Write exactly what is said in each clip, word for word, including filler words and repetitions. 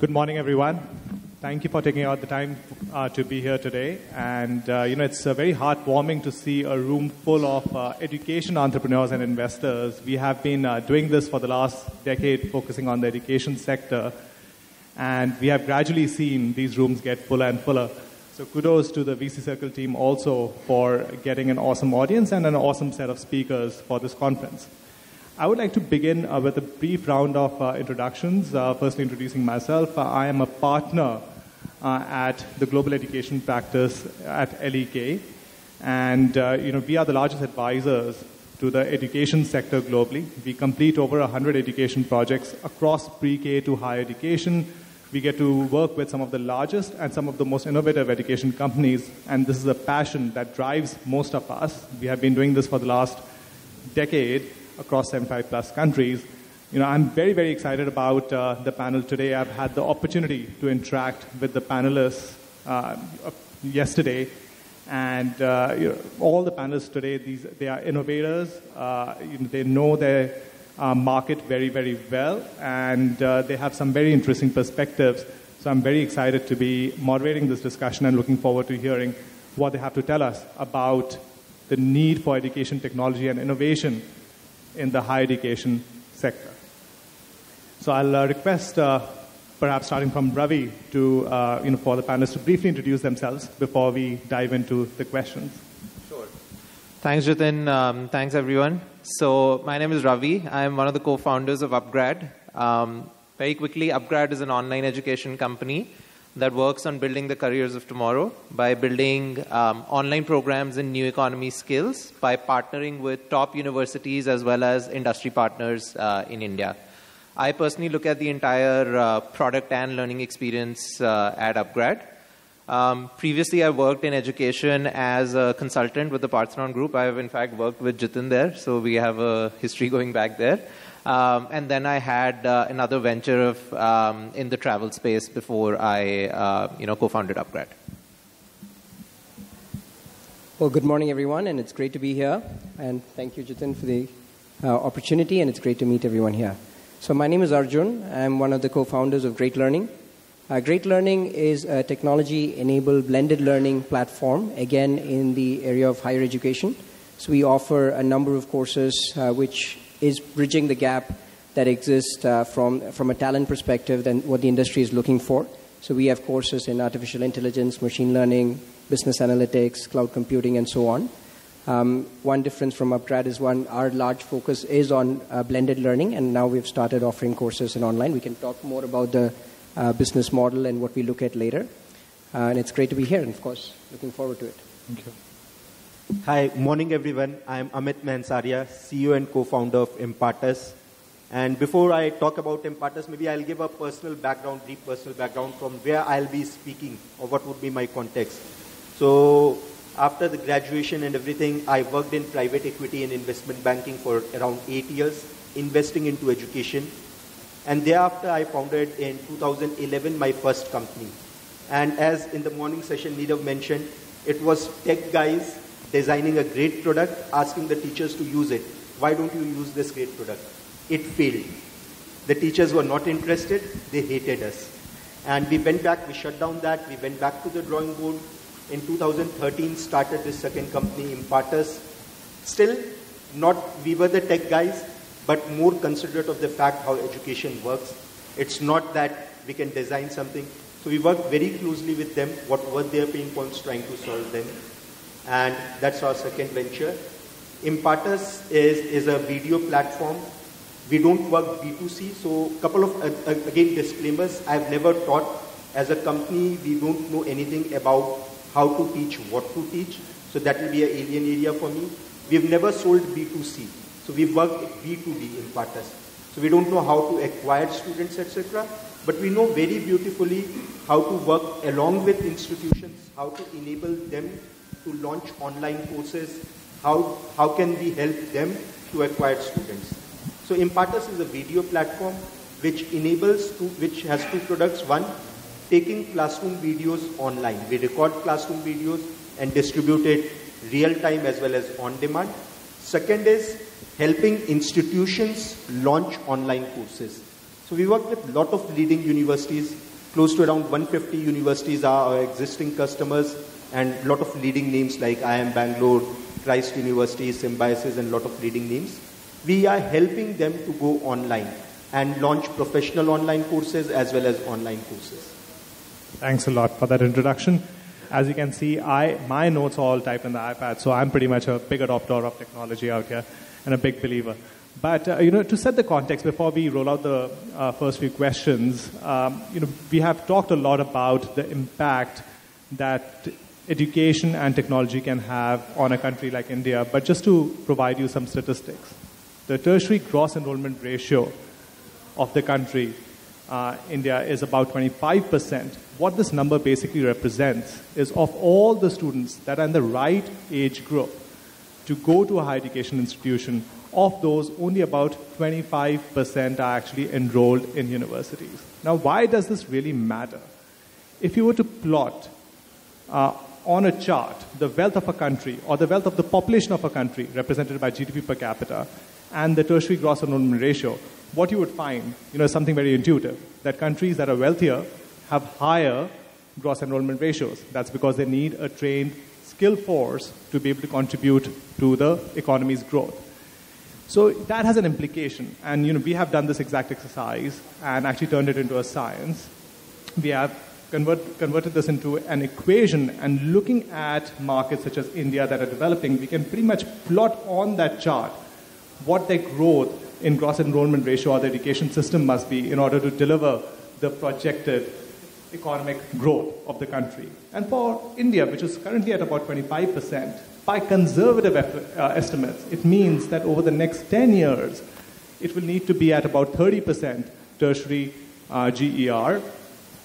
Good morning, everyone. Thank you for taking out the time uh, to be here today. And, uh, you know, it's uh, very heartwarming to see a room full of uh, education entrepreneurs and investors. We have been uh, doing this for the last decade, focusing on the education sector. And we have gradually seen these rooms get fuller and fuller. So kudos to the V C Circle team also for getting an awesome audience and an awesome set of speakers for this conference. I would like to begin uh, with a brief round of uh, introductions. Uh, firstly, introducing myself. Uh, I am a partner uh, at the Global Education Practice at L E K. And uh, you know, we are the largest advisors to the education sector globally. We complete over one hundred education projects across pre-K to higher education. We get to work with some of the largest and some of the most innovative education companies. And this is a passion that drives most of us. We have been doing this for the last decade across seventy-five plus countries. You know, I'm very, very excited about uh, the panel today. I've had the opportunity to interact with the panelists uh, yesterday. And uh, you know, all the panelists today, these, they are innovators. Uh, you know, they know their uh, market very, very well. And uh, they have some very interesting perspectives. So I'm very excited to be moderating this discussion and looking forward to hearing what they have to tell us about the need for education technology and innovation in the higher education sector. So I'll uh, request, uh, perhaps starting from Ravi, to, uh, you know, for the panelists to briefly introduce themselves before we dive into the questions. Sure. Thanks, Jitin. Um, thanks, everyone. So my name is Ravi. I'm one of the co-founders of UpGrad. Um, very quickly, UpGrad is an online education company that works on building the careers of tomorrow by building um, online programs in new economy skills by partnering with top universities as well as industry partners uh, in India. I personally look at the entire uh, product and learning experience uh, at UpGrad. Um, previously, I worked in education as a consultant with the Parthenon Group. I have, in fact, worked with Jitin there, so we have a history going back there. Um, and then I had uh, another venture of, um, in the travel space before I uh, you know, co-founded UpGrad. Well, good morning, everyone, and it's great to be here. And thank you, Jitin, for the uh, opportunity, and it's great to meet everyone here. So my name is Arjun. I'm one of the co-founders of Great Learning. Uh, Great Learning is a technology-enabled blended learning platform, again, in the area of higher education. So we offer a number of courses uh, which is bridging the gap that exists uh, from, from a talent perspective than what the industry is looking for. So we have courses in artificial intelligence, machine learning, business analytics, cloud computing, and so on. Um, one difference from UpGrad is one, our large focus is on uh, blended learning, and now we've started offering courses in online. We can talk more about the uh, business model and what we look at later. Uh, and it's great to be here, and of course, looking forward to it. Thank you. Hi, morning everyone. I'm Amit Mahensaria, C E O and co-founder of Impartus. And before I talk about Impartus, maybe I'll give a personal background, deep personal background from where I'll be speaking or what would be my context. So after the graduation and everything, I worked in private equity and investment banking for around eight years, investing into education. And thereafter, I founded in two thousand eleven my first company. And as in the morning session Nirav mentioned, it was tech guys designing a great product, asking the teachers to use it. Why don't you use this great product? It failed. The teachers were not interested. They hated us. And we went back, we shut down that, we went back to the drawing board. In two thousand thirteen, started this second company, Impartus. Still, not we were the tech guys, but more considerate of the fact how education works. It's not that we can design something. So we worked very closely with them, what were their pain points, trying to solve them. And that's our second venture. Impartus is, is a video platform. We don't work B two C, so a couple of, uh, again, disclaimers. I've never taught. As a company, we don't know anything about how to teach, what to teach. So that will be an alien area for me. We've never sold B two C. So we've worked at B two B Impartus. So we don't know how to acquire students, et cetera. But we know very beautifully how to work along with institutions, how to enable them to launch online courses, how, how can we help them to acquire students. So Impartus is a video platform which enables, two, which has two products. One, taking classroom videos online. We record classroom videos and distribute it real-time as well as on-demand. Second is helping institutions launch online courses. So we work with a lot of leading universities. Close to around one hundred fifty universities are our existing customers, and a lot of leading names like I I M Bangalore, Christ University, Symbiosis, and a lot of leading names. We are helping them to go online and launch professional online courses as well as online courses. Thanks a lot for that introduction. As you can see, I, my notes are all typed in the iPad, so I'm pretty much a big adopter of technology out here and a big believer. But, uh, you know, to set the context, before we roll out the uh, first few questions, um, you know, we have talked a lot about the impact that education and technology can have on a country like India. But just to provide you some statistics, the tertiary gross enrollment ratio of the country, uh, India, is about twenty-five percent. What this number basically represents is of all the students that are in the right age group to go to a higher education institution, of those, only about twenty-five percent are actually enrolled in universities. Now, why does this really matter? If you were to plot uh, on a chart the wealth of a country or the wealth of the population of a country represented by G D P per capita and the tertiary gross enrollment ratio, what you would find, you know, is something very intuitive, that countries that are wealthier have higher gross enrollment ratios. That's because they need a trained skill force to be able to contribute to the economy's growth. So that has an implication, and you know, we have done this exact exercise and actually turned it into a science. We have convert, converted this into an equation, and looking at markets such as India that are developing, we can pretty much plot on that chart what their growth in gross enrollment ratio or the education system must be in order to deliver the projected economic growth of the country. And for India, which is currently at about twenty-five percent, by conservative uh, estimates, it means that over the next ten years, it will need to be at about thirty percent tertiary uh, G E R,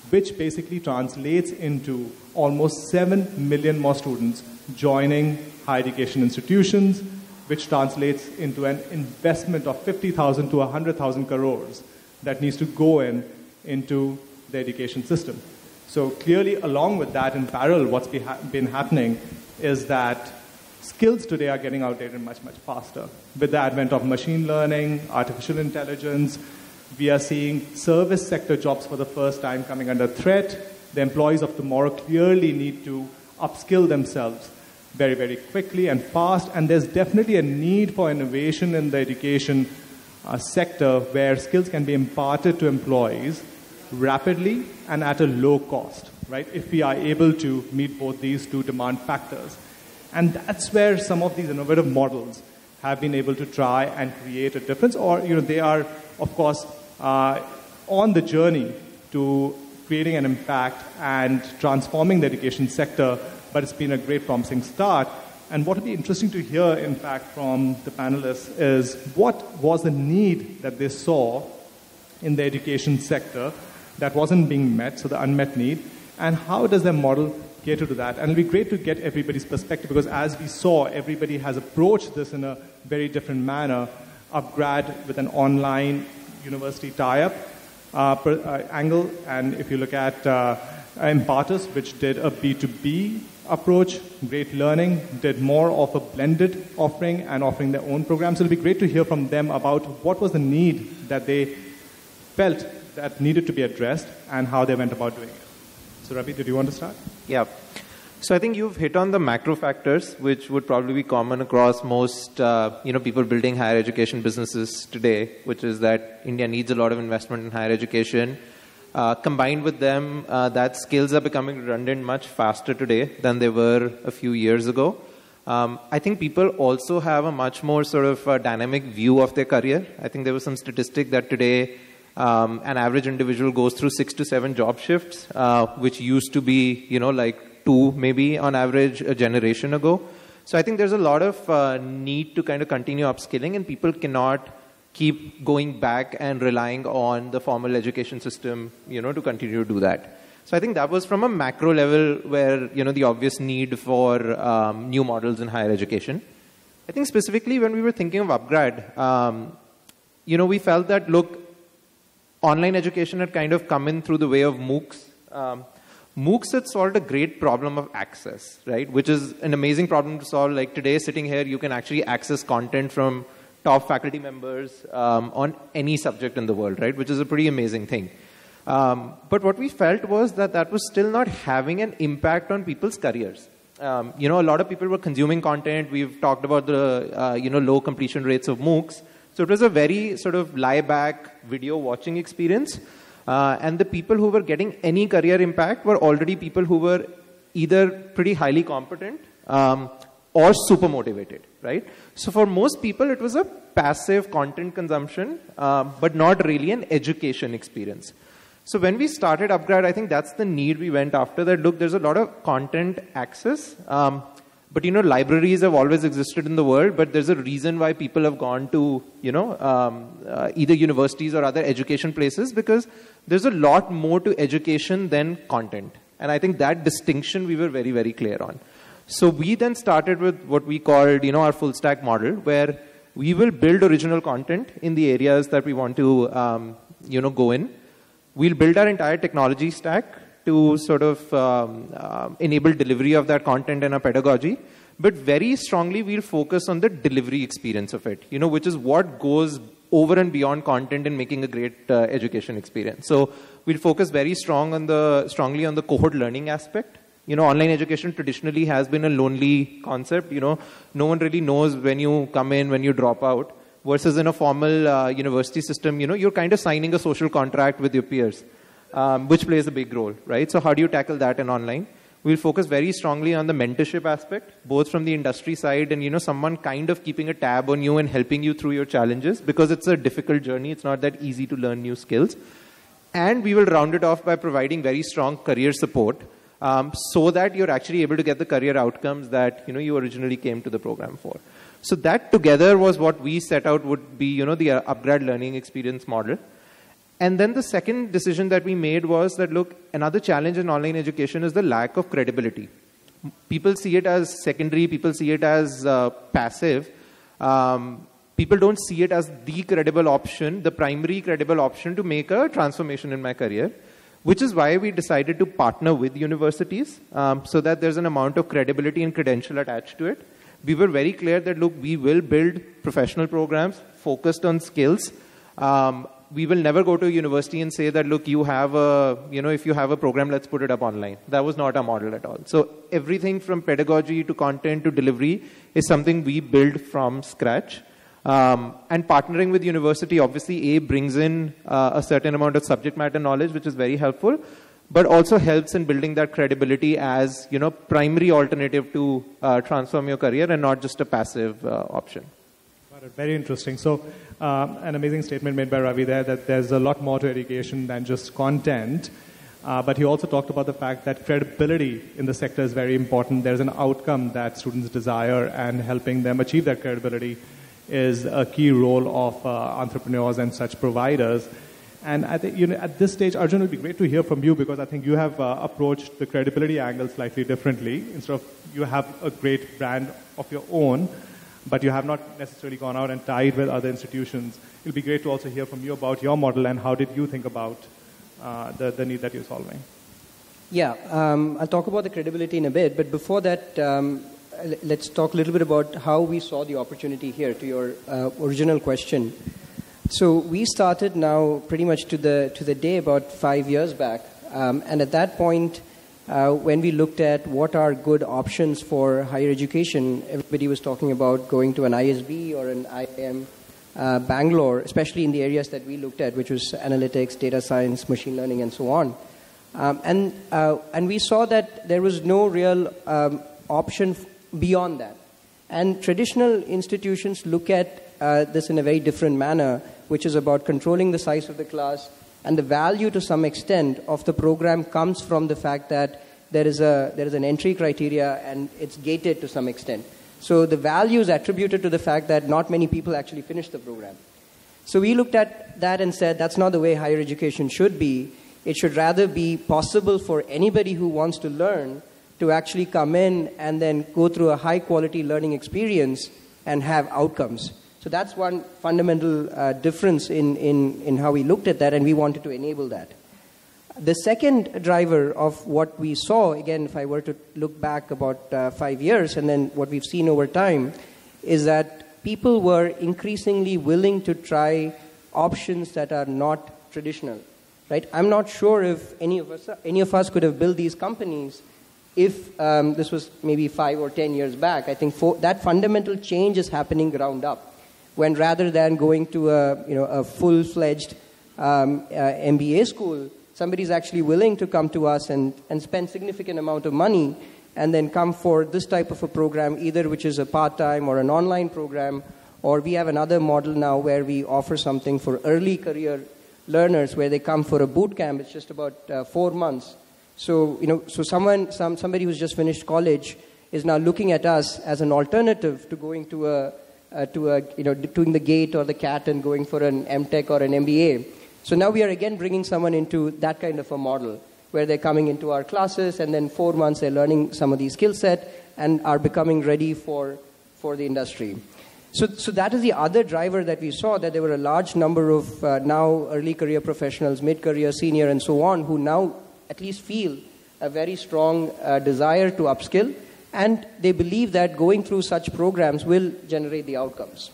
which basically translates into almost seven million more students joining higher education institutions, which translates into an investment of fifty thousand to one hundred thousand crores that needs to go in into the education system. So clearly, along with that, in parallel, what's be ha been happening is that skills today are getting outdated much, much faster. With the advent of machine learning, artificial intelligence, we are seeing service sector jobs for the first time coming under threat. The employees of tomorrow clearly need to upskill themselves very, very quickly and fast. And there's definitely a need for innovation in the education uh, sector where skills can be imparted to employees rapidly and at a low cost, right? If we are able to meet both these two demand factors. And that's where some of these innovative models have been able to try and create a difference. Or, you know, they are, of course, uh, on the journey to creating an impact and transforming the education sector, but it's been a great promising start. And what would be interesting to hear, in fact, from the panelists is what was the need that they saw in the education sector that wasn't being met, so the unmet need, and how does their model cater to that? And it'll be great to get everybody's perspective, because as we saw, everybody has approached this in a very different manner. UpGrad with an online university tie-up uh, per, uh, angle, and if you look at uh, Impartus, which did a B two B approach, Great Learning did more of a blended offering and offering their own programs. So it'll be great to hear from them about what was the need that they felt that needed to be addressed and how they went about doing it. So Ravi, did you want to start? Yeah. So I think you've hit on the macro factors, which would probably be common across most uh, you know, people building higher education businesses today, which is that India needs a lot of investment in higher education. Uh, combined with them, uh, that skills are becoming redundant much faster today than they were a few years ago. Um, I think people also have a much more sort of uh, dynamic view of their career. I think there was some statistic that today, Um, an average individual goes through six to seven job shifts, uh, which used to be, you know, like two maybe on average a generation ago. So I think there's a lot of uh, need to kind of continue upskilling, and people cannot keep going back and relying on the formal education system, you know, to continue to do that. So I think that was from a macro level where, you know, the obvious need for um, new models in higher education. I think specifically when we were thinking of UpGrad, um, you know, we felt that, look, online education had kind of come in through the way of MOOCs. Um, MOOCs had solved a great problem of access, right? Which is an amazing problem to solve. Like today, sitting here, you can actually access content from top faculty members um, on any subject in the world, right? Which is a pretty amazing thing. Um, but what we felt was that that was still not having an impact on people's careers. Um, you know, a lot of people were consuming content. We've talked about the, uh, you know, low completion rates of MOOCs. So it was a very sort of lie-back video watching experience. Uh, and the people who were getting any career impact were already people who were either pretty highly competent um, or super motivated, right? So for most people, it was a passive content consumption, uh, but not really an education experience. So when we started UpGrad, I think that's the need we went after. That look, there's a lot of content access, um, but you know, libraries have always existed in the world. But there's a reason why people have gone to you know um, uh, either universities or other education places, because there's a lot more to education than content. And I think that distinction we were very very clear on. So we then started with what we called you know our full stack model, where we will build original content in the areas that we want to um, you know go in. We'll build our entire technology stack to sort of um, uh, enable delivery of that content and our pedagogy. But very strongly, we'll focus on the delivery experience of it, you know, which is what goes over and beyond content in making a great uh, education experience. So we'll focus very strong on the, strongly on the cohort learning aspect. You know, online education traditionally has been a lonely concept. You know, no one really knows when you come in, when you drop out. Versus in a formal uh, university system, you know, you're kind of signing a social contract with your peers, um, which plays a big role, right? So how do you tackle that in online? We'll focus very strongly on the mentorship aspect, both from the industry side and, you know, someone kind of keeping a tab on you and helping you through your challenges, because it's a difficult journey. It's not that easy to learn new skills. And we will round it off by providing very strong career support um, so that you're actually able to get the career outcomes that, you know, you originally came to the program for. So that together was what we set out would be, you know, the uh, UpGrad learning experience model. And then the second decision that we made was that, look, another challenge in online education is the lack of credibility. People see it as secondary. People see it as uh, passive. Um, people don't see it as the credible option, the primary credible option to make a transformation in my career, which is why we decided to partner with universities um, so that there's an amount of credibility and credential attached to it. We were very clear that, look, we will build professional programs focused on skills. Um, we will never go to a university and say that, look, you have a, you know, if you have a program, let's put it up online. That was not our model at all. So everything from pedagogy to content to delivery is something we build from scratch. Um, and partnering with university, obviously, A, brings in uh, a certain amount of subject matter knowledge, which is very helpful, but also helps in building that credibility as, you know, primary alternative to uh, transform your career and not just a passive uh, option. Got it. Very interesting. So uh, an amazing statement made by Ravi there that there's a lot more to education than just content. Uh, but he also talked about the fact that credibility in the sector is very important. There's an outcome that students desire, and helping them achieve that credibility is a key role of uh, entrepreneurs and such providers. And I think, you know, at this stage, Arjun, it would be great to hear from you, because I think you have uh, approached the credibility angle slightly differently. Instead of, you have a great brand of your own, but you have not necessarily gone out and tied with other institutions. It would be great to also hear from you about your model and how did you think about uh, the, the need that you're solving. Yeah, um, I'll talk about the credibility in a bit, but before that, um, let's talk a little bit about how we saw the opportunity here, to your uh, original question. So we started now pretty much to the to the day about five years back, um, and at that point, uh, when we looked at what are good options for higher education, everybody was talking about going to an I S B or an I I M uh, Bangalore, especially in the areas that we looked at, which was analytics, data science, machine learning, and so on. Um, and uh, and we saw that there was no real um, option beyond that, and traditional institutions look at uh, this in a very different manner, which is about controlling the size of the class, and the value to some extent of the program comes from the fact that there is a there is an entry criteria and it's gated to some extent. So the value is attributed to the fact that not many people actually finish the program. So we looked at that and said that's not the way higher education should be. It should rather be possible for anybody who wants to learn to actually come in and then go through a high quality learning experience and have outcomes. So that's one fundamental uh, difference in, in, in how we looked at that, and we wanted to enable that. The second driver of what we saw, again, if I were to look back about uh, five years and then what we've seen over time, is that people were increasingly willing to try options that are not traditional, right? I'm not sure if any of us, any of us could have built these companies if um, this was maybe five or ten years back. I think for, that fundamental change is happening ground up, when rather than going to a, you know, a full-fledged um, uh, M B A school, somebody's actually willing to come to us and, and spend significant amount of money and then come for this type of a program, either which is a part-time or an online program, or we have another model now where we offer something for early career learners where they come for a boot camp. It's just about uh, four months. So, you know, so someone, some, somebody who's just finished college is now looking at us as an alternative to going to a, uh, to a, you know, doing the GATE or the CAT and going for an M Tech or an M B A. So now we are again bringing someone into that kind of a model, where they're coming into our classes and then four months they're learning some of these skill set and are becoming ready for, for the industry. So, so that is the other driver that we saw, that there were a large number of uh, now early career professionals, mid-career, senior, and so on, who now at least feel a very strong uh, desire to upskill, and they believe that going through such programs will generate the outcomes.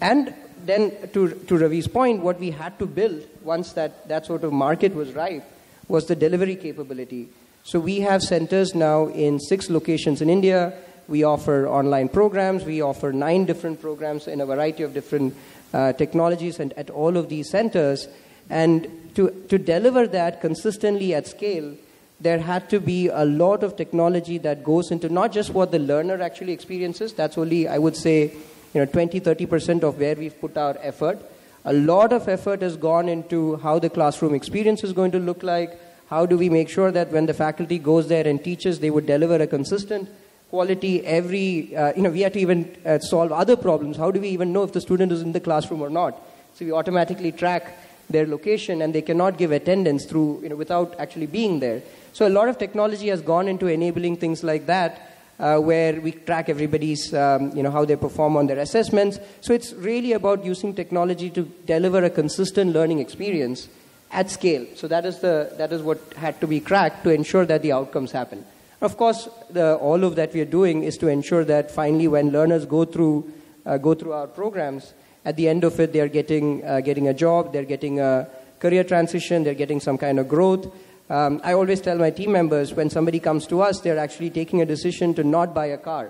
And then to, to Ravi's point, what we had to build once that, that sort of market was ripe was the delivery capability. So we have centers now in six locations in India. We offer online programs. We offer nine different programs in a variety of different uh, technologies and at all of these centers. And to, to deliver that consistently at scale, there had to be a lot of technology that goes into not just what the learner actually experiences. That's only, I would say, you know, twenty, thirty percent of where we've put our effort. A lot of effort has gone into how the classroom experience is going to look like, how do we make sure that when the faculty goes there and teaches, they would deliver a consistent quality every, uh, you know, we had to even uh, solve other problems. How do we even know if the student is in the classroom or not? So we automatically track their location and they cannot give attendance through, you know, without actually being there. So a lot of technology has gone into enabling things like that, Uh, where we track everybody's, um, you know, how they perform on their assessments. So it's really about using technology to deliver a consistent learning experience at scale. So that is, the, that is what had to be cracked to ensure that the outcomes happen. Of course, the, all of that we are doing is to ensure that finally when learners go through, uh, go through our programs, at the end of it they are getting, uh, getting a job, they're getting a career transition, they're getting some kind of growth. Um, I always tell my team members, when somebody comes to us, they're actually taking a decision to not buy a car,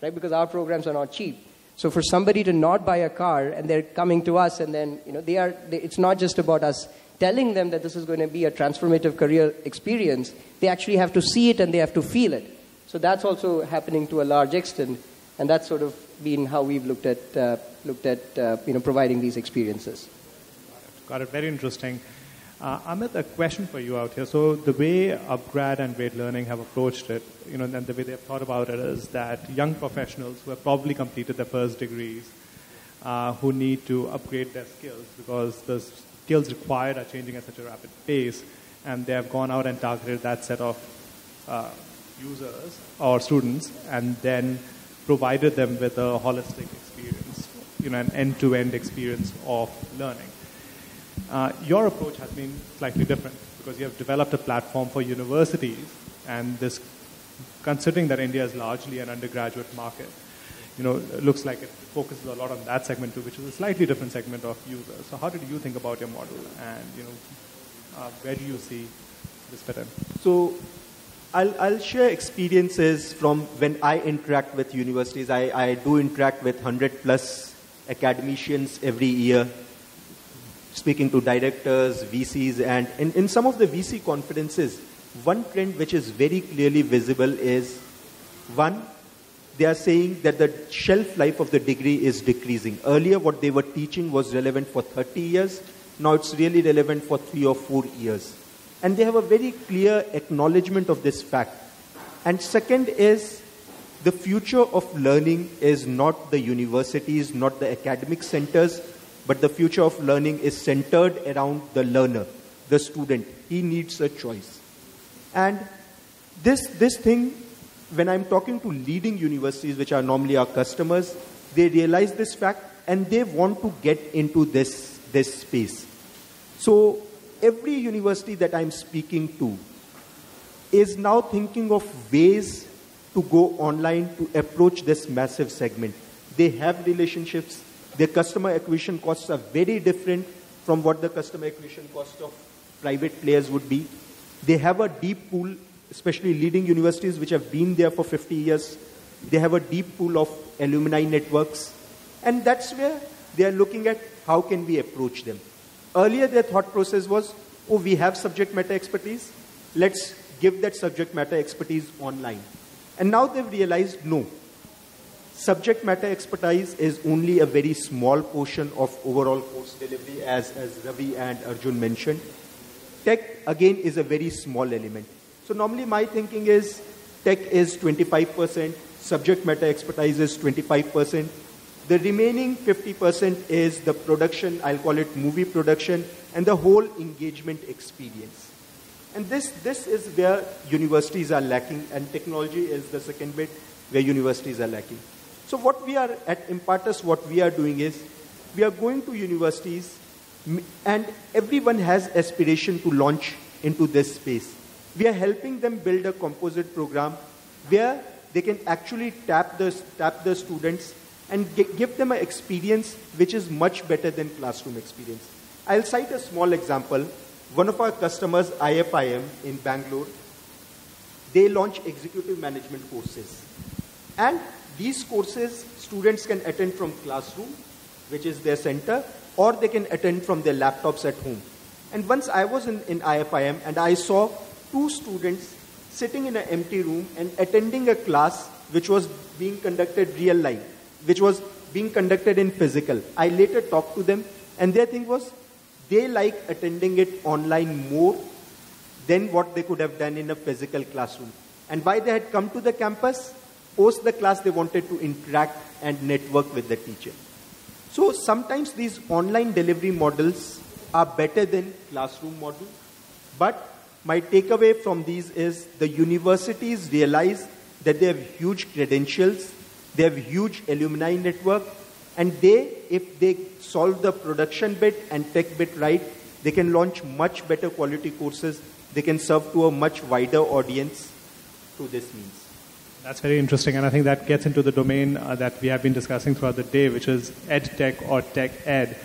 right? Because our programs are not cheap. So for somebody to not buy a car and they're coming to us and then, you know, they are, they, it's not just about us telling them that this is going to be a transformative career experience. They actually have to see it and they have to feel it. So that's also happening to a large extent. And that's sort of been how we've looked at, uh, looked at uh, you know, providing these experiences. Got it. Got it. Very interesting. Uh, Amit, a question for you out here. So the way UpGrad and Great Learning have approached it, you know, and the way they've thought about it is that young professionals who have probably completed their first degrees, uh, who need to upgrade their skills because the skills required are changing at such a rapid pace, and they have gone out and targeted that set of uh, users or students and then provided them with a holistic experience, you know, an end-to-end experience of learning. Uh, your approach has been slightly different because you have developed a platform for universities, and this, considering that India is largely an undergraduate market, you know, it looks like it focuses a lot on that segment too, which is a slightly different segment of users. So how did you think about your model, and you know, uh, where do you see this pattern? So I'll, I'll share experiences from when I interact with universities. I, I do interact with one hundred plus academicians every year, speaking to directors, V Cs, and in, in some of the V C conferences, one trend which is very clearly visible is, one, they are saying that the shelf life of the degree is decreasing. Earlier, what they were teaching was relevant for thirty years. Now it's really relevant for three or four years. And they have a very clear acknowledgement of this fact. And second is, the future of learning is not the universities, not the academic centers, but the future of learning is centered around the learner, the student. He needs a choice. And this, this thing, when I'm talking to leading universities, which are normally our customers, they realize this fact and they want to get into this, this space. So every university that I'm speaking to is now thinking of ways to go online to approach this massive segment. They have relationships. Their customer acquisition costs are very different from what the customer acquisition cost of private players would be. They have a deep pool, especially leading universities which have been there for fifty years. They have a deep pool of alumni networks. And that's where they are looking at how can we approach them. Earlier, their thought process was, oh, we have subject matter expertise. Let's give that subject matter expertise online. And now they've realized, no. Subject matter expertise is only a very small portion of overall course delivery, as, as Ravi and Arjun mentioned. Tech, again, is a very small element. So normally my thinking is tech is twenty-five percent, subject matter expertise is twenty-five percent. The remaining fifty percent is the production, I'll call it movie production, and the whole engagement experience. And this, this is where universities are lacking, and technology is the second bit where universities are lacking. So what we are at Impartus, what we are doing is, we are going to universities, and everyone has aspiration to launch into this space. We are helping them build a composite program where they can actually tap the, tap the students and give them an experience which is much better than classroom experience. I'll cite a small example. One of our customers, I F I M in Bangalore, they launch executive management courses. And these courses, students can attend from classroom, which is their center, or they can attend from their laptops at home. And once I was in, in I F I M and I saw two students sitting in an empty room and attending a class which was being conducted real life, which was being conducted in physical. I later talked to them, and their thing was, they like attending it online more than what they could have done in a physical classroom. And why they had come to the campus, post the class, they wanted to interact and network with the teacher. So sometimes these online delivery models are better than classroom models. But my takeaway from these is the universities realize that they have huge credentials, they have huge alumni network, and they, if they solve the production bit and tech bit right, they can launch much better quality courses. They can serve to a much wider audience through this means. That's very interesting, and I think that gets into the domain uh, that we have been discussing throughout the day, which is ed tech or tech ed.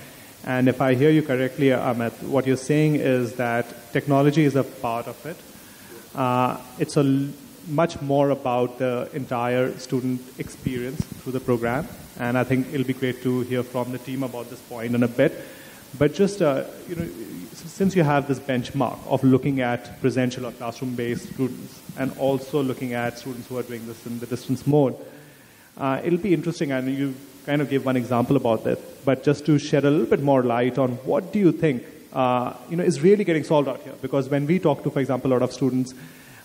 And if I hear you correctly, Amit, what you're saying is that technology is a part of it. Uh, it's a l much more about the entire student experience through the program, and I think it'll be great to hear from the team about this point in a bit. But just, uh, you know, since you have this benchmark of looking at presential or classroom-based students and also looking at students who are doing this in the distance mode, uh, it'll be interesting, and you kind of gave one example about that, but just to shed a little bit more light on what do you think uh, you know, is really getting solved out here? Because when we talk to, for example, a lot of students,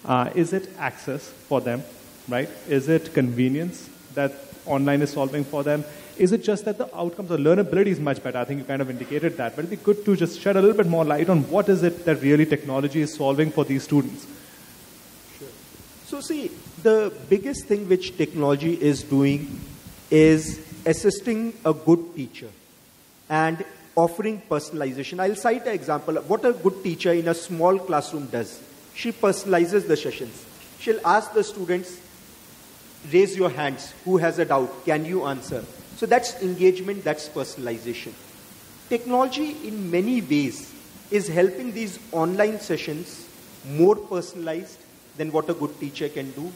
uh, is it access for them, right? Is it convenience that online is solving for them? Is it just that the outcomes or learnability is much better? I think you kind of indicated that. But it'd be good to just shed a little bit more light on what is it that really technology is solving for these students. Sure. So see, the biggest thing which technology is doing is assisting a good teacher and offering personalization. I'll cite an example of what a good teacher in a small classroom does. She personalizes the sessions. She'll ask the students, raise your hands. Who has a doubt? Can you answer? So that's engagement, that's personalization. Technology in many ways is helping these online sessions more personalized than what a good teacher can do.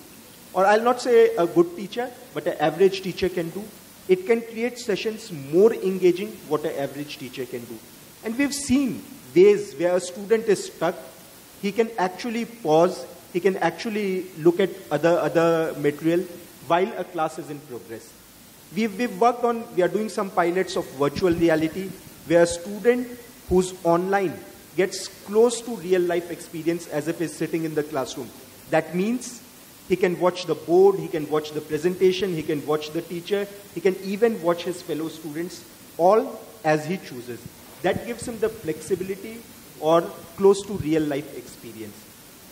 Or I'll not say a good teacher, but an average teacher can do. It can create sessions more engaging what an average teacher can do. And we've seen ways where a student is stuck. He can actually pause. He can actually look at other, other material while a class is in progress. We've, we've worked on, we are doing some pilots of virtual reality where a student who's online gets close to real life experience as if he's sitting in the classroom. That means he can watch the board, he can watch the presentation, he can watch the teacher, he can even watch his fellow students, all as he chooses. That gives him the flexibility or close to real life experience.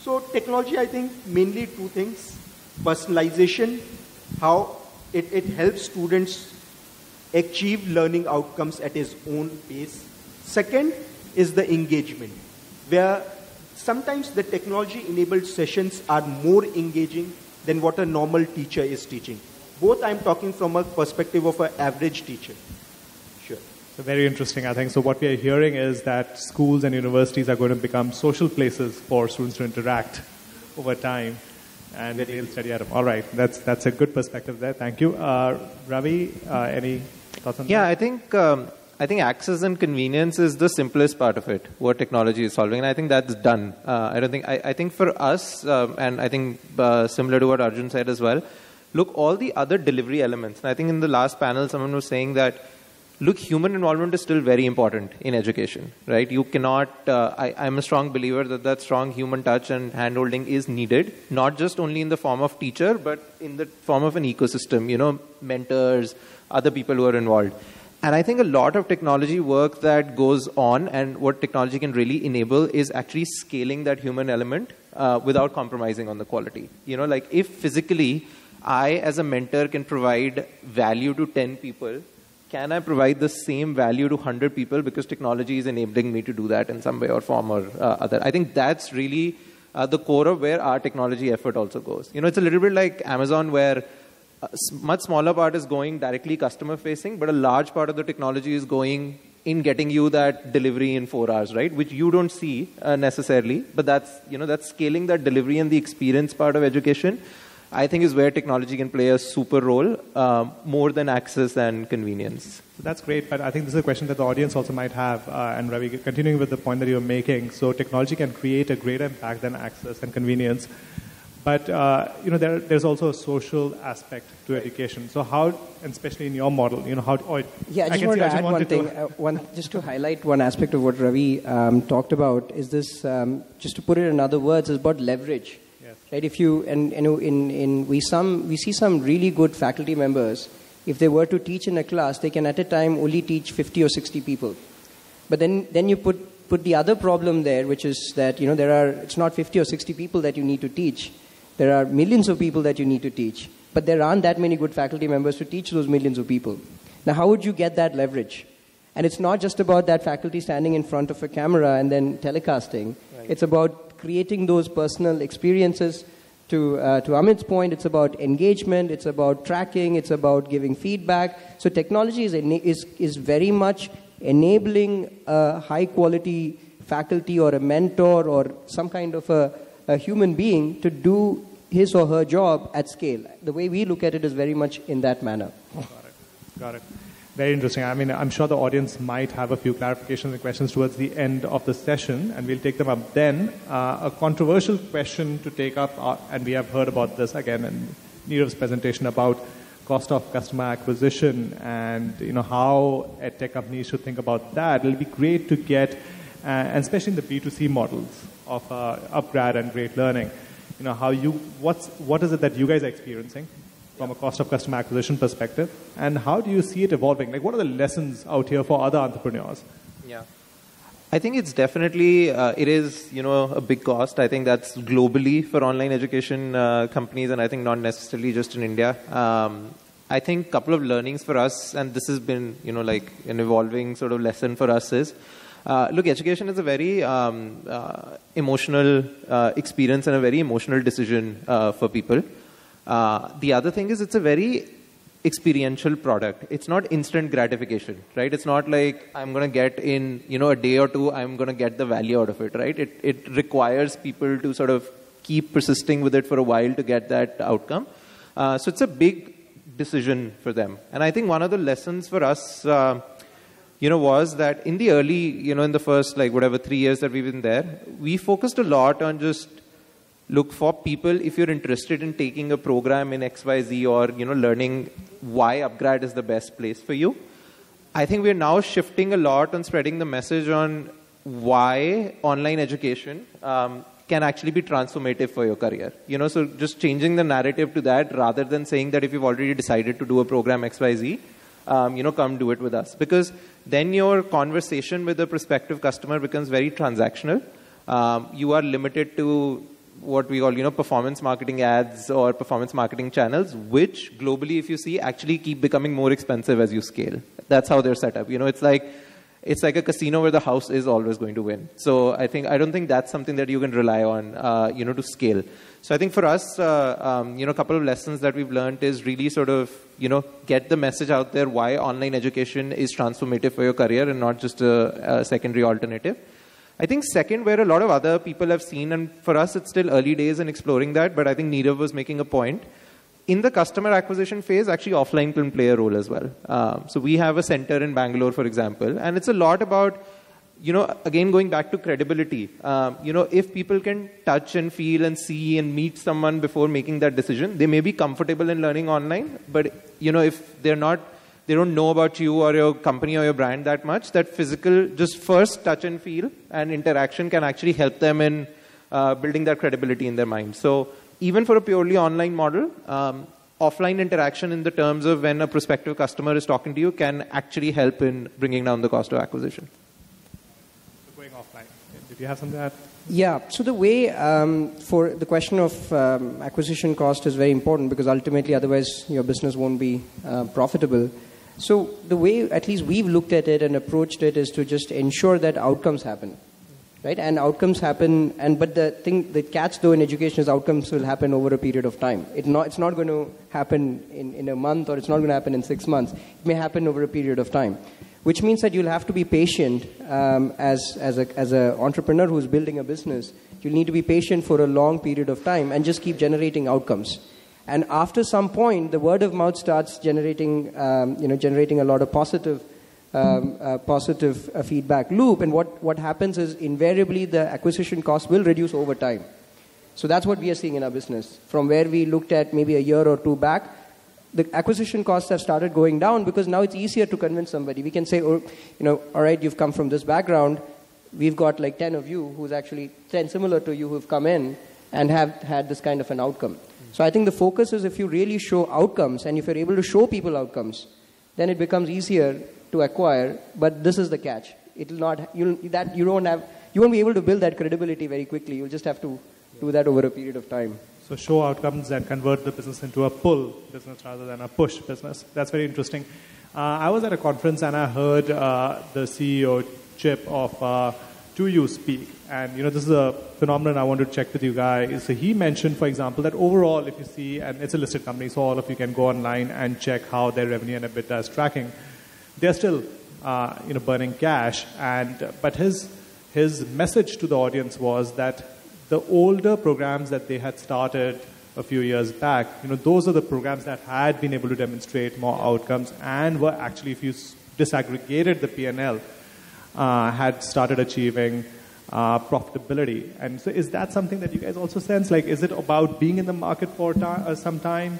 So technology, I think, mainly two things. Personalization, how It, it helps students achieve learning outcomes at his own pace. Second is the engagement, where sometimes the technology-enabled sessions are more engaging than what a normal teacher is teaching. Both I'm talking from a perspective of an average teacher. Sure. So very interesting, I think. So what we are hearing is that schools and universities are going to become social places for students to interact over time. And they'll study at them. All right. That's, that's a good perspective there. Thank you. Uh, Ravi, uh, any thoughts on that? Yeah, I think, um, I think access and convenience is the simplest part of it, what technology is solving. And I think that's done. Uh, I don't think, I, I think for us, um, and I think uh, similar to what Arjun said as well, look, all the other delivery elements. And I think in the last panel, someone was saying that, look, human involvement is still very important in education, right? You cannot, uh, I, I'm a strong believer that that strong human touch and handholding is needed, not just only in the form of teacher, but in the form of an ecosystem, you know, mentors, other people who are involved. And I think a lot of technology work that goes on and what technology can really enable is actually scaling that human element uh, without compromising on the quality. You know, like if physically I as a mentor can provide value to ten people, can I provide the same value to one hundred people because technology is enabling me to do that in some way or form or uh, other? I think that's really uh, the core of where our technology effort also goes. You know, it's a little bit like Amazon where a much smaller part is going directly customer facing, but a large part of the technology is going in getting you that delivery in four hours, right? Which you don't see uh, necessarily, but that's, you know, that's scaling that delivery and the experience part of education. I think is where technology can play a super role, um, more than access and convenience. That's great, but I think this is a question that the audience also might have. Uh, and Ravi, continuing with the point that you're making, so technology can create a greater impact than access and convenience. But uh, you know, there, there's also a social aspect to education. So how, and especially in your model, you know, how... Or yeah, I just I want to add one thing. To... Uh, one, just to highlight one aspect of what Ravi um, talked about is this, um, just to put it in other words, is about leverage. Right, if you, and you know, in, in, we, some, we see some really good faculty members, if they were to teach in a class, they can at a time only teach fifty or sixty people. But then, then you put, put the other problem there, which is that, you know, there are, it's not fifty or sixty people that you need to teach. There are millions of people that you need to teach, but there aren't that many good faculty members to teach those millions of people. Now, how would you get that leverage? And it's not just about that faculty standing in front of a camera and then telecasting. Right. It's about creating those personal experiences. To, uh, to Amit's point, it's about engagement, it's about tracking, it's about giving feedback. So technology is, is, is very much enabling a high-quality faculty or a mentor or some kind of a, a human being to do his or her job at scale. The way we look at it is very much in that manner. Got it. Got it. Very interesting. I mean, I'm sure the audience might have a few clarifications and questions towards the end of the session, and we'll take them up then. Uh, a controversial question to take up, uh, and we have heard about this again in Nirav's presentation about cost of customer acquisition and, you know, how tech companies should think about that. It'll be great to get, uh, and especially in the B two C models of uh, UpGrad and Great Learning, you know, how you, what's, what is it that you guys are experiencing from a cost of customer acquisition perspective, and how do you see it evolving? Like, what are the lessons out here for other entrepreneurs? Yeah, I think it's definitely, uh, it is, you know, a big cost. I think that's globally for online education uh, companies, and I think not necessarily just in India. Um, I think a couple of learnings for us, and this has been, you know, like an evolving sort of lesson for us is, Uh, look, education is a very um, uh, emotional uh, experience and a very emotional decision uh, for people. Uh, the other thing is it's a very experiential product. It's not instant gratification, right? It's not like I'm going to get in, you know, a day or two, I'm going to get the value out of it, right? It, it requires people to sort of keep persisting with it for a while to get that outcome. Uh, so it's a big decision for them. And I think one of the lessons for us, uh, you know, was that in the early, you know, in the first, like, whatever, three years that we've been there, we focused a lot on just look for people, if you're interested in taking a program in X Y Z or, you know, learning why UpGrad is the best place for you. I think we're now shifting a lot on spreading the message on why online education um, can actually be transformative for your career. You know, so just changing the narrative to that rather than saying that if you've already decided to do a program X Y Z, um, you know, come do it with us. Because then your conversation with the prospective customer becomes very transactional. Um, you are limited to what we call, you know, performance marketing ads or performance marketing channels, which globally, if you see, actually keep becoming more expensive as you scale. That's how they're set up. You know, it's like it's like a casino where the house is always going to win. So I think I don't think that's something that you can rely on, uh, you know, to scale. So I think for us, uh, um, you know, a couple of lessons that we've learned is really sort of, you know, get the message out there why online education is transformative for your career and not just a, a secondary alternative. I think second, where a lot of other people have seen, and for us it's still early days in exploring that, but I think Nirav was making a point. In the customer acquisition phase, actually offline can play a role as well. Um, so we have a center in Bangalore, for example, and it's a lot about, you know, again going back to credibility. Um, you know, if people can touch and feel and see and meet someone before making that decision, they may be comfortable in learning online, but you know, if they're not, they don't know about you or your company or your brand that much, that physical, just first touch and feel and interaction can actually help them in uh, building that credibility in their mind. So even for a purely online model, um, offline interaction in the terms of when a prospective customer is talking to you can actually help in bringing down the cost of acquisition. Going offline, did you have something to add? Yeah, so the way um, for the question of um, acquisition cost is very important, because ultimately otherwise your business won't be uh, profitable. So the way at least we've looked at it and approached it is to just ensure that outcomes happen, right? And outcomes happen, and but the thing, the catch though in education is outcomes will happen over a period of time. It not, it's not going to happen in, in a month, or it's not going to happen in six months. It may happen over a period of time, which means that you'll have to be patient um, as, as a, as a entrepreneur who's building a business. You'll need to be patient for a long period of time and just keep generating outcomes. And after some point, the word of mouth starts generating, um, you know, generating a lot of positive, um, uh, positive uh, feedback loop. And what, what happens is invariably the acquisition cost will reduce over time. So that's what we are seeing in our business. From where we looked at maybe a year or two back, the acquisition costs have started going down, because now it's easier to convince somebody. We can say, oh, you know, all right, you've come from this background. We've got like ten of you who's actually ten similar to you who've come in and have had this kind of an outcome. So I think the focus is if you really show outcomes and if you're able to show people outcomes, then it becomes easier to acquire. But this is the catch. It'll not, you'll, that you don't have, you won't be able to build that credibility very quickly. You'll just have to do that over a period of time. So show outcomes and convert the business into a pull business rather than a push business. That's very interesting. Uh, I was at a conference and I heard uh, the C E O, Chip, of uh, Do You Speak? And, you know, this is a phenomenon I want to check with you guys. So he mentioned, for example, that overall, if you see, and it's a listed company, so all of you can go online and check how their revenue and EBITDA is tracking. They're still, uh, you know, burning cash. And, but his, his message to the audience was that the older programs that they had started a few years back, you know, those are the programs that had been able to demonstrate more outcomes and were actually, if you disaggregated the P and L, uh, had started achieving Uh, profitability. And so is that something that you guys also sense? Like, is it about being in the market for uh, some time?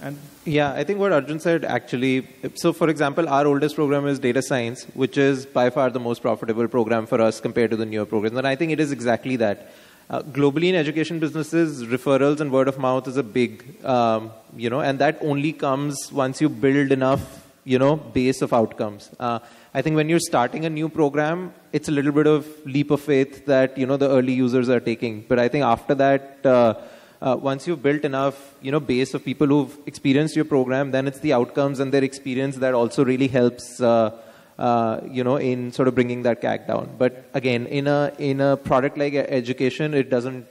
And yeah, I think what Arjun said actually, so for example, our oldest program is data science, which is by far the most profitable program for us compared to the newer programs. And I think it is exactly that. Uh, globally in education businesses, referrals and word of mouth is a big, um, you know, and that only comes once you build enough, you know, base of outcomes. Uh, I think when you're starting a new program, it's a little bit of leap of faith that, you know, the early users are taking. But I think after that, uh, uh, once you've built enough, you know, base of people who've experienced your program, then it's the outcomes and their experience that also really helps, uh, uh, you know, in sort of bringing that C A C down. But again, in a, in a product like education, it doesn't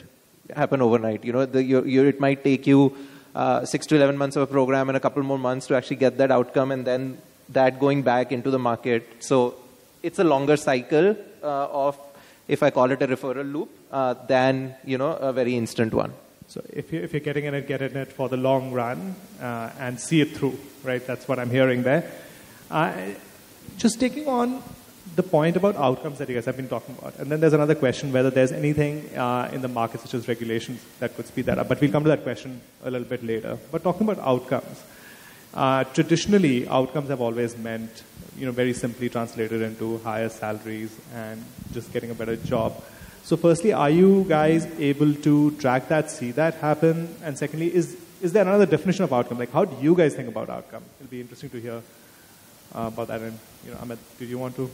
happen overnight. You know, the, you're, you're, it might take you uh, six to eleven months of a program and a couple more months to actually get that outcome, and then that going back into the market. So it's a longer cycle uh, of, if I call it a referral loop, uh, than, you know, a very instant one. So if you're, if you're getting in it, get in it for the long run uh, and see it through, right? That's what I'm hearing there. Uh, just taking on the point about outcomes that you guys have been talking about. And then there's another question, whether there's anything uh, in the market, such as regulations, that could speed that up. But we'll come to that question a little bit later. But talking about outcomes, Uh, traditionally, outcomes have always meant, you know, very simply translated into higher salaries and just getting a better job. So firstly, are you guys able to track that, see that happen? And secondly, is, is there another definition of outcome? Like, how do you guys think about outcome? It'll be interesting to hear uh, about that. And, you know, Amit, did you want to?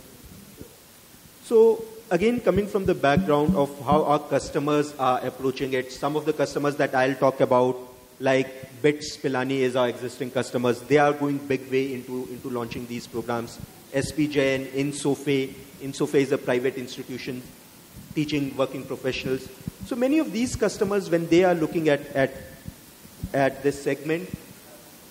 So again, coming from the background of how our customers are approaching it, some of the customers that I'll talk about, like Bits Pilani is our existing customers. They are going big way into, into launching these programs. S P J N, Insofe. Insofe is a private institution teaching working professionals. So many of these customers, when they are looking at, at, at this segment,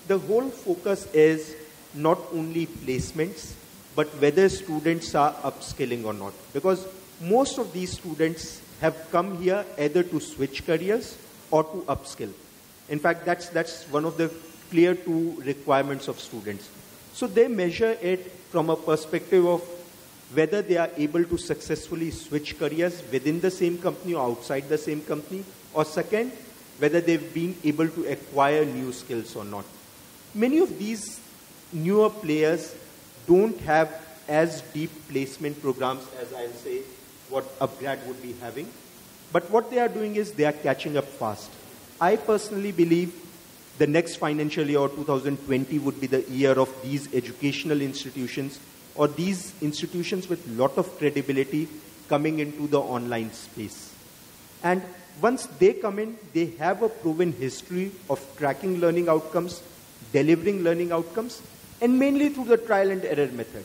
the whole focus is not only placements, but whether students are upskilling or not. Because most of these students have come here either to switch careers or to upskill. In fact, that's, that's one of the clear two requirements of students. So they measure it from a perspective of whether they are able to successfully switch careers within the same company or outside the same company, or second, whether they've been able to acquire new skills or not. Many of these newer players don't have as deep placement programs as I'll say what UpGrad would be having, but what they are doing is they are catching up fast. I personally believe the next financial year, or two thousand twenty, would be the year of these educational institutions or these institutions with lot of credibility coming into the online space. And once they come in, they have a proven history of tracking learning outcomes, delivering learning outcomes, and mainly through the trial and error method.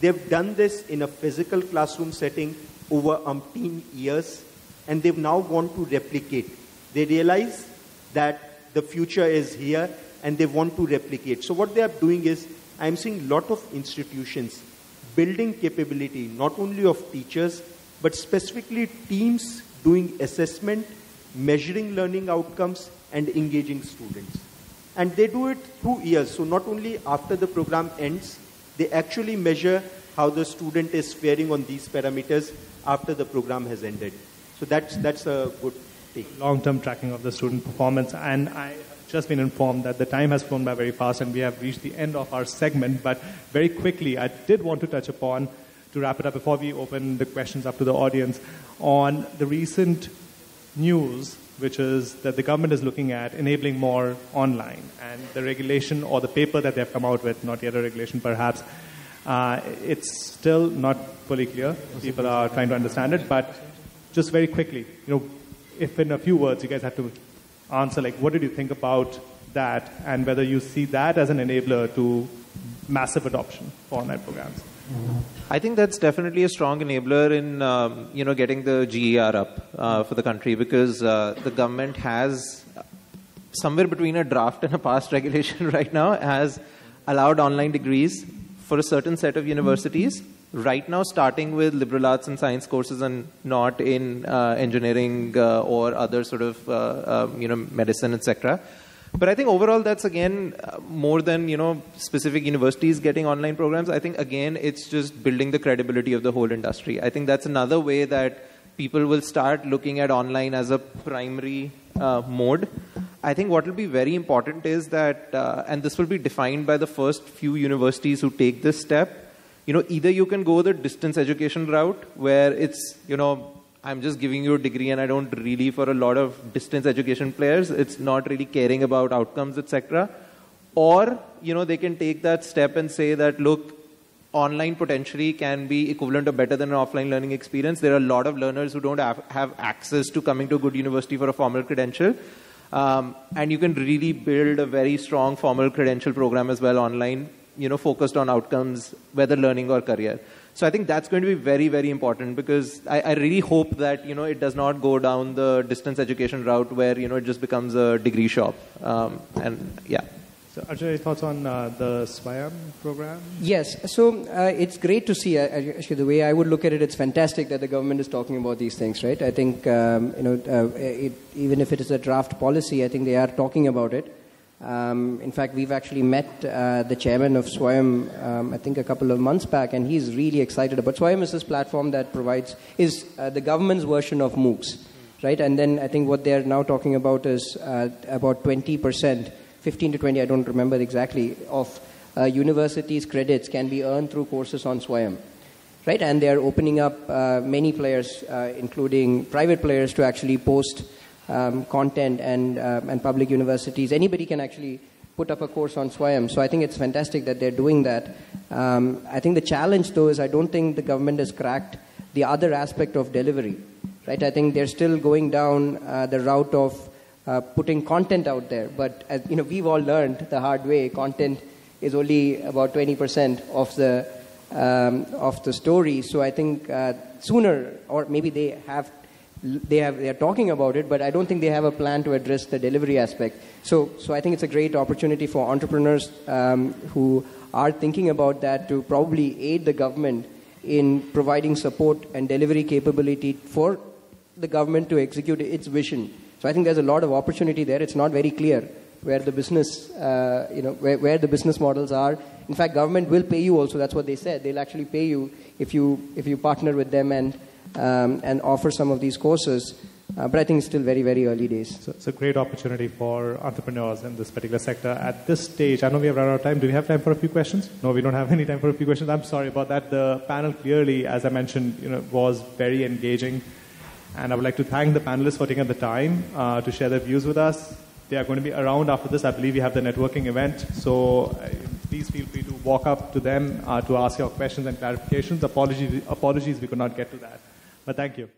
They've done this in a physical classroom setting over umpteen years, and they've now gone to replicate. They realize that the future is here, and they want to replicate. So what they are doing is, I'm seeing a lot of institutions building capability, not only of teachers, but specifically teams doing assessment, measuring learning outcomes, and engaging students. And they do it through years. So not only after the program ends, they actually measure how the student is faring on these parameters after the program has ended. So that's, that's a good take. Long-term tracking of the student performance. And I have just been informed that the time has flown by very fast and we have reached the end of our segment. But very quickly, I did want to touch upon, to wrap it up before we open the questions up to the audience, on the recent news, which is that the government is looking at enabling more online. And the regulation or the paper that they've come out with, not yet a regulation perhaps, uh, it's still not fully clear. People are trying to understand it. But just very quickly, you know, if in a few words you guys have to answer, like, what did you think about that and whether you see that as an enabler to massive adoption for online programs? I think that's definitely a strong enabler in um, you know, getting the G E R up uh, for the country, because uh, the government has somewhere between a draft and a past regulation right now has allowed online degrees for a certain set of universities right now, starting with liberal arts and science courses and not in uh, engineering uh, or other sort of uh, uh, you know, medicine, et cetera. But I think overall that's, again, uh, more than, you know, specific universities getting online programs. I think, again, it's just building the credibility of the whole industry. I think that's another way that people will start looking at online as a primary uh, mode. I think what will be very important is that, uh, and this will be defined by the first few universities who take this step, you know, either you can go the distance education route where it's, you know, I'm just giving you a degree and I don't really, for a lot of distance education players, it's not really caring about outcomes, et cetera. Or, you know, they can take that step and say that, look, online potentially can be equivalent or better than an offline learning experience. There are a lot of learners who don't have, have access to coming to a good university for a formal credential. Um, and you can really build a very strong formal credential program as well online, you know, focused on outcomes, whether learning or career. So I think that's going to be very, very important, because I, I really hope that, you know, it does not go down the distance education route where, you know, it just becomes a degree shop. Um, and yeah. So Arjun, any thoughts on uh, the Swayam program? Yes. So uh, it's great to see. Uh, actually, the way I would look at it, it's fantastic that the government is talking about these things, right? I think, um, you know, uh, it, even if it is a draft policy, I think they are talking about it. Um, in fact, we've actually met uh, the chairman of Swayam, um, I think a couple of months back, and he's really excited about Swayam. Is this platform that provides, is uh, the government's version of MOOCs, right? And then I think what they're now talking about is uh, about twenty percent, fifteen to twenty, I don't remember exactly, of uh, universities' credits can be earned through courses on Swayam, right? And they're opening up uh, many players, uh, including private players, to actually post Um, content and, uh, and public universities. Anybody can actually put up a course on Swayam. So I think it's fantastic that they're doing that. Um, I think the challenge, though, is I don't think the government has cracked the other aspect of delivery, right? I think they're still going down uh, the route of uh, putting content out there. But, as, you know, we've all learned the hard way, content is only about twenty percent of the um, of the story. So I think uh, sooner, or maybe they have, they have, they are talking about it, but I don't think they have a plan to address the delivery aspect. So, so I think it's a great opportunity for entrepreneurs um, who are thinking about that to probably aid the government in providing support and delivery capability for the government to execute its vision. So I think there's a lot of opportunity there. It's not very clear where the business, uh, you know, where, where the business models are. In fact, government will pay you also. That's what they said. They'll actually pay you if you if you partner with them and um, and offer some of these courses. Uh, but I think it's still very, very early days. So it's a great opportunity for entrepreneurs in this particular sector. At this stage, I know we have run out of time. Do we have time for a few questions? No, we don't have any time for a few questions. I'm sorry about that. The panel clearly, as I mentioned, you know, was very engaging. And I would like to thank the panelists for taking the time uh, to share their views with us. They are going to be around after this. I believe we have the networking event. So uh, please feel free to walk up to them uh, to ask your questions and clarifications. Apologies, apologies, we could not get to that. But thank you.